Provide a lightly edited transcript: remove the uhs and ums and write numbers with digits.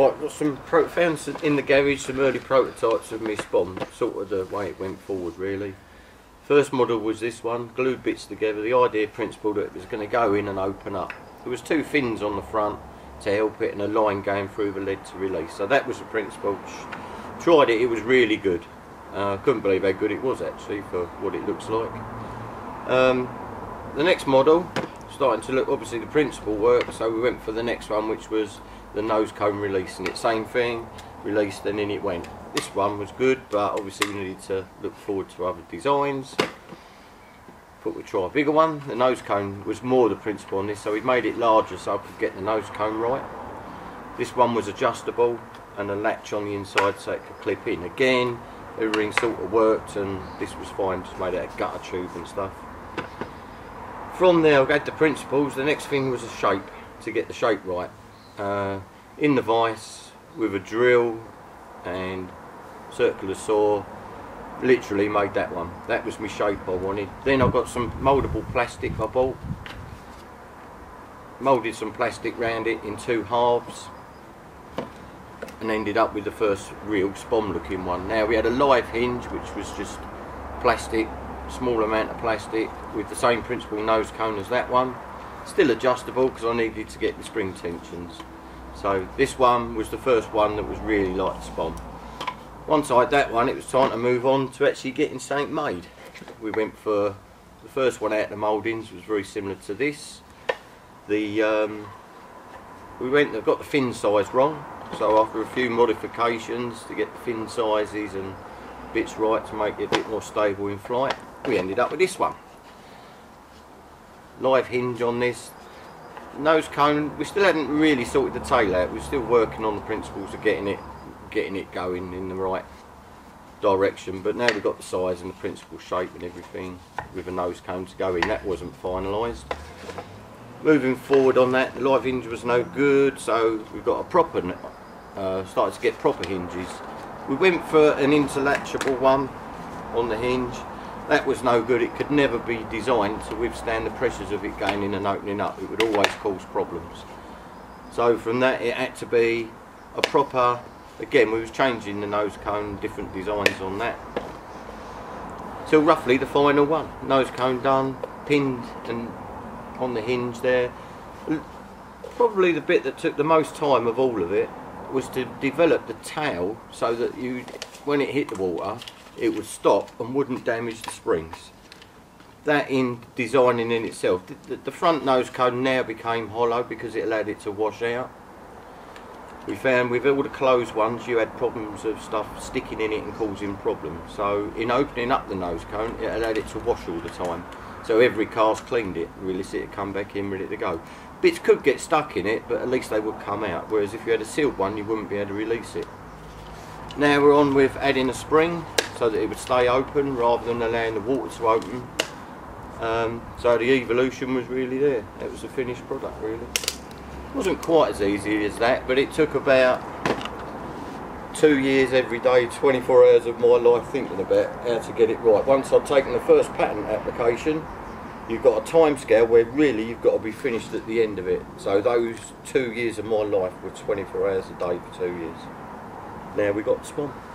Right, got some found in the garage some early prototypes of my spawn, sort of the way it went forward really. First model was this one, glued bits together, the idea principle that it was going to go in and open up. There was two fins on the front to help it and a line going through the lead to release, so that was the principle. Tried it, it was really good. Couldn't believe how good it was actually for what it looks like. The next model, starting to look, obviously the principle worked, so we went for the next one, which was the nose cone releasing it. Same thing, released and in it went. This one was good, but obviously we needed to look forward to other designs. Thought we'd try a bigger one. The nose cone was more the principle on this, so we made it larger so I could get the nose cone right. This one was adjustable and a latch on the inside so it could clip in. Again, everything sort of worked and this was fine, just made out of gutter tube and stuff. From there I got the principles. The next thing was a shape, to get the shape right. In the vise with a drill and circular saw, literally made that one. That was my shape I wanted. Then I got some mouldable plastic I bought. Moulded some plastic round it in two halves and ended up with the first real spawn looking one. Now we had a live hinge which was just plastic, small amount of plastic with the same principle nose cone as that one. Still adjustable because I needed to get the spring tensions. So this one was the first one that was really like spawn. Once I had that one, it was time to move on to actually getting something made. We went for the first one out of the mouldings, was very similar to this. The we went and got the fin size wrong. So after a few modifications to get the fin sizes and bits right to make it a bit more stable in flight, we ended up with this one. Live hinge on this. Nose cone, we still hadn't really sorted the tail out. We were still working on the principles of getting it going in the right direction, but now we've got the size and the principal shape and everything with a nose cone to go in. That wasn't finalised. Moving forward on that, the live hinge was no good, so we've got a proper, started to get proper hinges. We went for an interlatchable one on the hinge. That was no good. It could never be designed to withstand the pressures of it going in and opening up. It would always cause problems. So from that it had to be a proper, again we was changing the nose cone, different designs on that. So roughly the final one. Nose cone done, pinned and on the hinge there. Probably the bit that took the most time of all of it was to develop the tail so that you, when it hit the water, it would stop and wouldn't damage the springs. That in designing in itself. The front nose cone now became hollow because it allowed it to wash out. We found with all the closed ones you had problems of stuff sticking in it and causing problems. So in opening up the nose cone it allowed it to wash all the time. So every car's cleaned it, released it, come back in, ready to go. Bits could get stuck in it but at least they would come out, whereas if you had a sealed one you wouldn't be able to release it. Now we're on with adding a spring so that it would stay open rather than allowing the water to open. So the evolution was really there. It was a finished product really. It wasn't quite as easy as that, but it took about 2 years every day, 24 hours of my life thinking about how to get it right. Once I'd taken the first patent application, you've got a time scale where really you've got to be finished at the end of it. So those 2 years of my life were 24 hours a day for 2 years. Now we got the spawn.